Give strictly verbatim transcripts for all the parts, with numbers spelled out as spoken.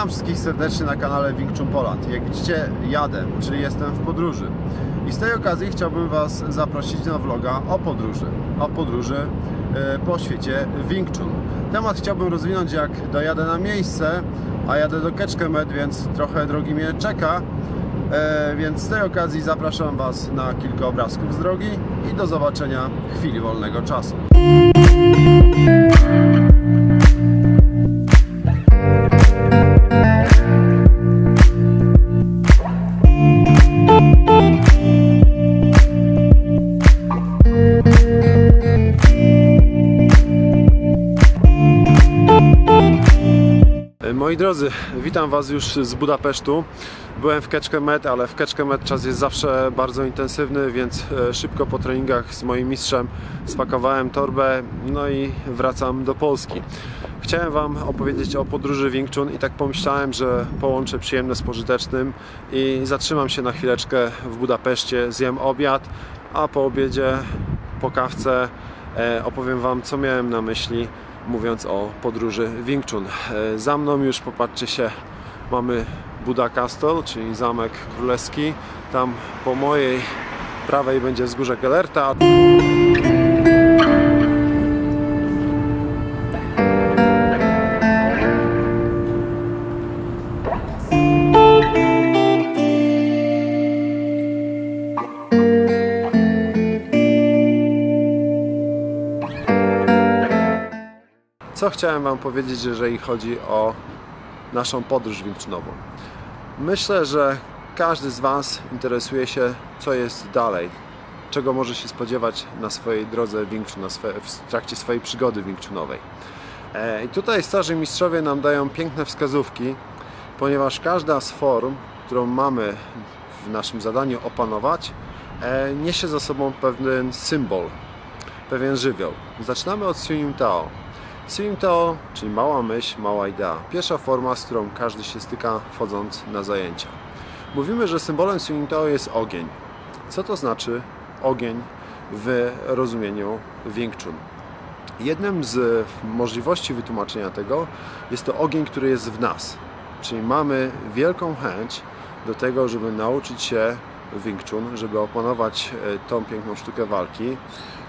Witam wszystkich serdecznie na kanale Wing Chun Poland. Jak widzicie, jadę, czyli jestem w podróży. I z tej okazji chciałbym Was zaprosić na vloga o podróży. O podróży po świecie Wing Chun. Temat chciałbym rozwinąć, jak dojadę na miejsce, a jadę do Kecskemét, więc trochę drogi mnie czeka. Więc z tej okazji zapraszam Was na kilka obrazków z drogi i do zobaczenia w chwili wolnego czasu. Moi drodzy, witam Was już z Budapesztu. Byłem w Kecskemét, ale w Kecskemét czas jest zawsze bardzo intensywny, więc szybko po treningach z moim mistrzem spakowałem torbę, no i wracam do Polski. Chciałem Wam opowiedzieć o podróży Wing Chun i tak pomyślałem, że połączę przyjemne z pożytecznym i zatrzymam się na chwileczkę w Budapeszcie, zjem obiad, a po obiedzie, po kawce opowiem Wam, co miałem na myśli, mówiąc o podróży Wing Chun. Za mną już, popatrzcie się, mamy Buda Castle, czyli zamek królewski. Tam po mojej prawej będzie wzgórze Gellerta. Co chciałem Wam powiedzieć, jeżeli chodzi o naszą podróż Wing Chunową? Myślę, że każdy z Was interesuje się, co jest dalej, czego może się spodziewać na swojej drodze Wing Chun, w trakcie swojej przygody Wing Chunowej. I tutaj starzy mistrzowie nam dają piękne wskazówki, ponieważ każda z form, którą mamy w naszym zadaniu opanować, niesie za sobą pewien symbol, pewien żywioł. Zaczynamy od Siu Nim Tao. Siu Nim Tao, czyli mała myśl, mała idea. Pierwsza forma, z którą każdy się styka, wchodząc na zajęcia. Mówimy, że symbolem Siu Nim Tao jest ogień. Co to znaczy ogień w rozumieniu Wing Chun? Jednym z możliwości wytłumaczenia tego jest to ogień, który jest w nas. Czyli mamy wielką chęć do tego, żeby nauczyć się Wing Chun, żeby opanować tą piękną sztukę walki.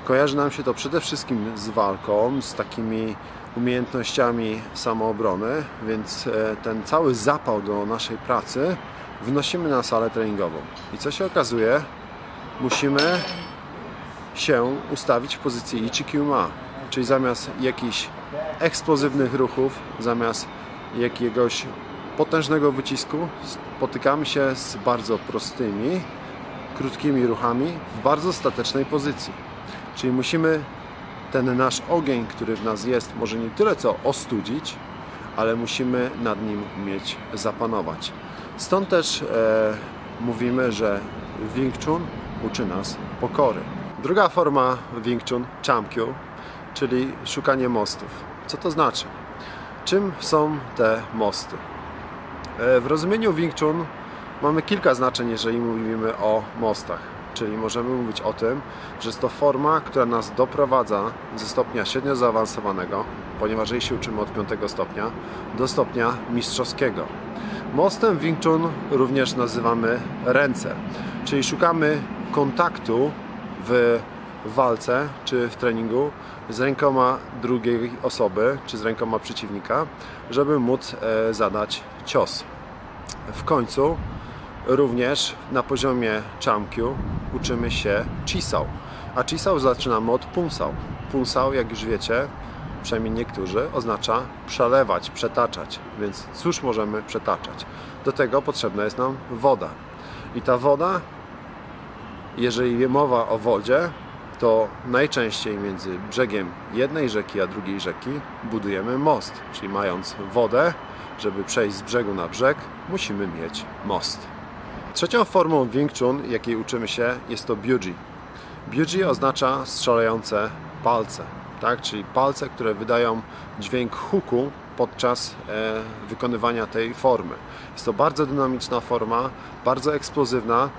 Kojarzy nam się to przede wszystkim z walką, z takimi umiejętnościami samoobrony, więc ten cały zapał do naszej pracy wnosimy na salę treningową. I co się okazuje? Musimy się ustawić w pozycji Yee Chi Kim Yeung Ma, czyli zamiast jakichś eksplozywnych ruchów, zamiast jakiegoś potężnego wycisku, spotykamy się z bardzo prostymi, krótkimi ruchami w bardzo statecznej pozycji. Czyli musimy ten nasz ogień, który w nas jest, może nie tyle co ostudzić, ale musimy nad nim umieć zapanować. Stąd też e, mówimy, że Wing Chun uczy nas pokory. Druga forma Wing Chun, Chum Kiu, czyli szukanie mostów. Co to znaczy? Czym są te mosty? E, w rozumieniu Wing Chun mamy kilka znaczeń, jeżeli mówimy o mostach. Czyli możemy mówić o tym, że jest to forma, która nas doprowadza ze stopnia średnio zaawansowanego, ponieważ jej się uczymy od piątego stopnia, do stopnia mistrzowskiego. Mostem Wing Chun również nazywamy ręce, czyli szukamy kontaktu w walce czy w treningu z rękoma drugiej osoby, czy z rękoma przeciwnika, żeby móc zadać cios. W końcu również na poziomie Chum Kiu uczymy się Chi Sao, a Chi Sao zaczynamy od Pum Sao. Pum Sao, jak już wiecie, przynajmniej niektórzy, oznacza przelewać, przetaczać, więc cóż możemy przetaczać? Do tego potrzebna jest nam woda. I ta woda, jeżeli mowa o wodzie, to najczęściej między brzegiem jednej rzeki a drugiej rzeki budujemy most, czyli mając wodę, żeby przejść z brzegu na brzeg, musimy mieć most. Trzecią formą Wing Chun, jakiej uczymy się, jest to Biu Jee. Biu Jee oznacza strzelające palce, tak? Czyli palce, które wydają dźwięk huku podczas e, wykonywania tej formy. Jest to bardzo dynamiczna forma, bardzo eksplozywna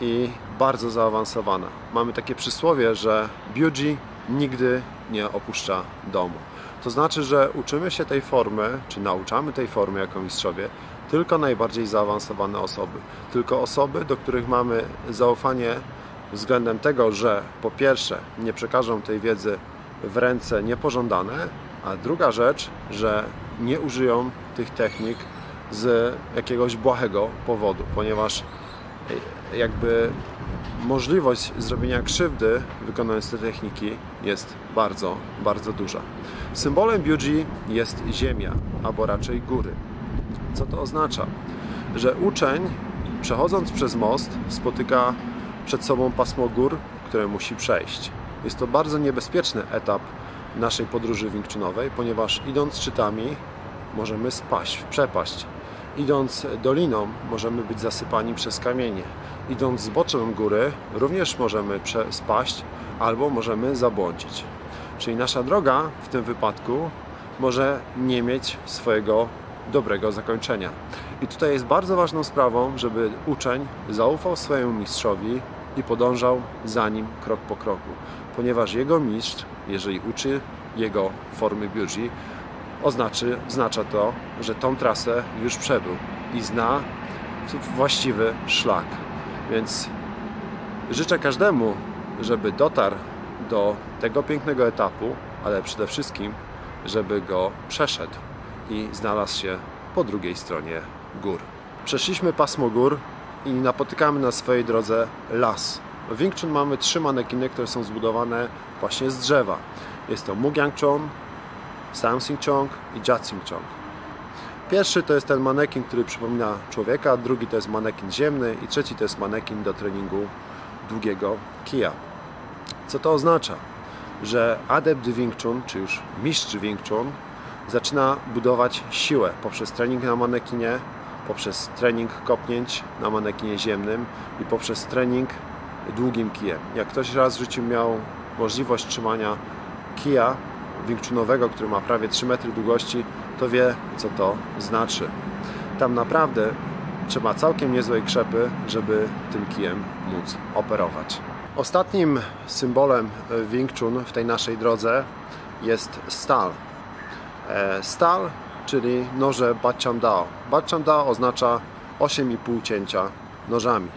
i bardzo zaawansowana. Mamy takie przysłowie, że Biu Jee nigdy nie opuszcza domu. To znaczy, że uczymy się tej formy, czy nauczamy tej formy jako mistrzowie, tylko najbardziej zaawansowane osoby. Tylko osoby, do których mamy zaufanie względem tego, że po pierwsze nie przekażą tej wiedzy w ręce niepożądane, a druga rzecz, że nie użyją tych technik z jakiegoś błahego powodu, ponieważ jakby możliwość zrobienia krzywdy wykonując te techniki jest bardzo, bardzo duża. Symbolem Biu Jee jest ziemia, albo raczej góry. Co to oznacza? Że uczeń, przechodząc przez most, spotyka przed sobą pasmo gór, które musi przejść. Jest to bardzo niebezpieczny etap naszej podróży Wing Chunowej, ponieważ idąc szczytami możemy spaść w przepaść. Idąc doliną możemy być zasypani przez kamienie. Idąc zboczem góry również możemy spaść albo możemy zabłądzić. Czyli nasza droga w tym wypadku może nie mieć swojego dobrego zakończenia. I tutaj jest bardzo ważną sprawą, żeby uczeń zaufał swojemu mistrzowi i podążał za nim krok po kroku, ponieważ jego mistrz, jeżeli uczy jego formy Biu Jee, oznaczy, oznacza to, że tą trasę już przebył i zna właściwy szlak. Więc życzę każdemu, żeby dotarł do tego pięknego etapu, ale przede wszystkim, żeby go przeszedł i znalazł się po drugiej stronie gór. Przeszliśmy pasmo gór i napotykamy na swojej drodze las. W Wing Chun mamy trzy manekiny, które są zbudowane właśnie z drzewa. Jest to Muk Yan Chong, Sam Sing Chong i Jat Sing Chong. Pierwszy to jest ten manekin, który przypomina człowieka, drugi to jest manekin ziemny i trzeci to jest manekin do treningu długiego kija. Co to oznacza? Że adept Wing Chun, czy już mistrz Wing Chun, zaczyna budować siłę poprzez trening na manekinie, poprzez trening kopnięć na manekinie ziemnym i poprzez trening długim kijem. Jak ktoś raz w życiu miał możliwość trzymania kija wingchunowego, który ma prawie trzy metry długości, to wie, co to znaczy. Tam naprawdę trzeba całkiem niezłej krzepy, żeby tym kijem móc operować. Ostatnim symbolem Wing Chun w tej naszej drodze jest stal. Stal, czyli noże Bart Cham Dao. Bart Cham Dao oznacza osiem i pół cięcia nożami,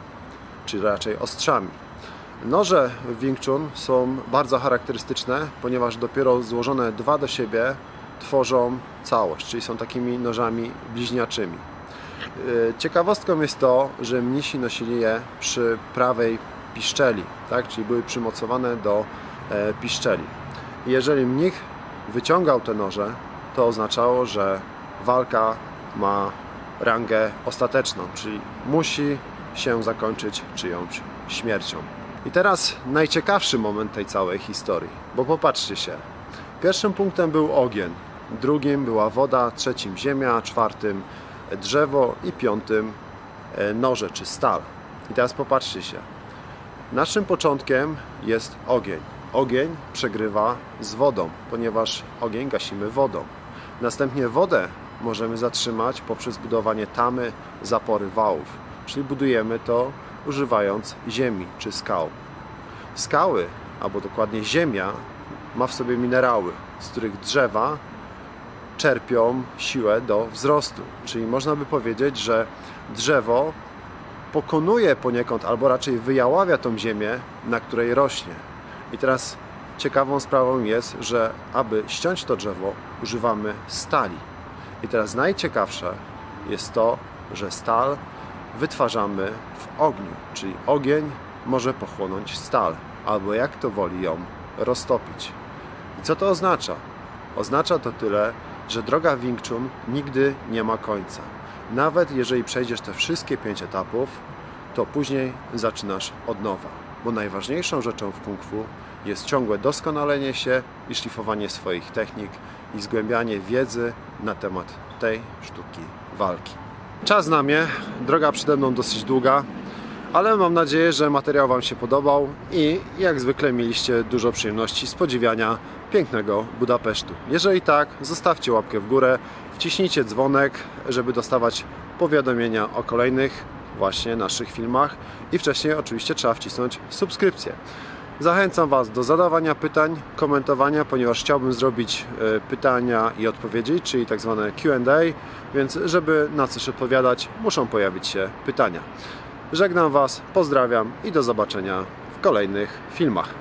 czy raczej ostrzami. Noże w Wing Chun są bardzo charakterystyczne, ponieważ dopiero złożone dwa do siebie tworzą całość, czyli są takimi nożami bliźniaczymi. Ciekawostką jest to, że mnisi nosili je przy prawej piszczeli, tak? Czyli były przymocowane do piszczeli. Jeżeli mnich wyciągał te noże, to oznaczało, że walka ma rangę ostateczną, czyli musi się zakończyć czyjąś śmiercią. I teraz najciekawszy moment tej całej historii, bo popatrzcie się. Pierwszym punktem był ogień, drugim była woda, trzecim ziemia, czwartym drzewo i piątym noże czy stal. I teraz popatrzcie się. Naszym początkiem jest ogień. Ogień przegrywa z wodą, ponieważ ogień gasimy wodą. Następnie wodę możemy zatrzymać poprzez budowanie tamy, zapory, wałów, czyli budujemy to używając ziemi czy skał. Skały, albo dokładnie ziemia, ma w sobie minerały, z których drzewa czerpią siłę do wzrostu. Czyli można by powiedzieć, że drzewo pokonuje poniekąd, albo raczej wyjaławia tą ziemię, na której rośnie. I teraz ciekawą sprawą jest, że aby ściąć to drzewo, używamy stali. I teraz najciekawsze jest to, że stal wytwarzamy w ogniu, czyli ogień może pochłonąć stal, albo jak to woli ją roztopić. I co to oznacza? Oznacza to tyle, że droga Wing Chun nigdy nie ma końca. Nawet jeżeli przejdziesz te wszystkie pięć etapów, to później zaczynasz od nowa, bo najważniejszą rzeczą w kung fu jest ciągłe doskonalenie się i szlifowanie swoich technik i zgłębianie wiedzy na temat tej sztuki walki. Czas na mnie, droga przede mną dosyć długa, ale mam nadzieję, że materiał Wam się podobał i jak zwykle mieliście dużo przyjemności z podziwiania pięknego Budapesztu. Jeżeli tak, zostawcie łapkę w górę, wciśnijcie dzwonek, żeby dostawać powiadomienia o kolejnych właśnie naszych filmach i wcześniej oczywiście trzeba wcisnąć subskrypcję. Zachęcam Was do zadawania pytań, komentowania, ponieważ chciałbym zrobić pytania i odpowiedzi, czyli tak zwane Q and A, więc żeby na coś odpowiadać, muszą pojawić się pytania. Żegnam Was, pozdrawiam i do zobaczenia w kolejnych filmach.